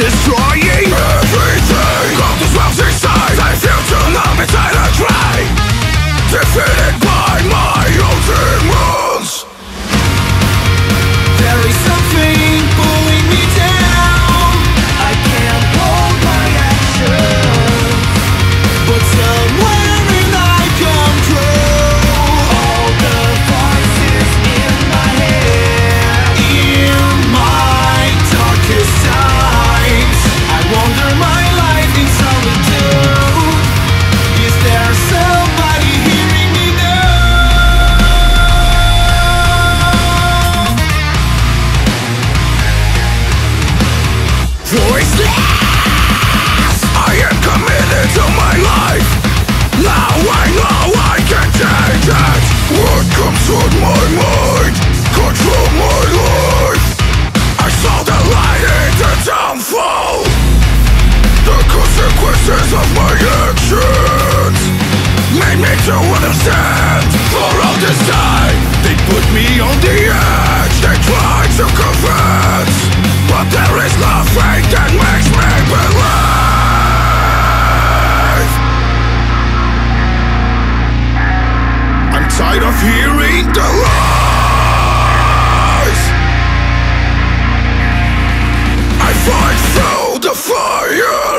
destroying everything. Come to 12's inside, the future now inside a tray, defeated by my own demons. There is something pulling me down, I can't hold my actions, but somewhere in I control all the voices in my head. In my darkest times, I wander my life in solitude. Is there somebody hearing me now? Voiceless, I am committed to my life. Now I know I can change it. What comes on my mind control my life. I saw the light in the downfall, the consequences of my actions made me to understand. For all this time they put me on the edge, they tried to convince, but there is nothing that makes me believe. I'm tired of hearing the lies. I fight through the fire.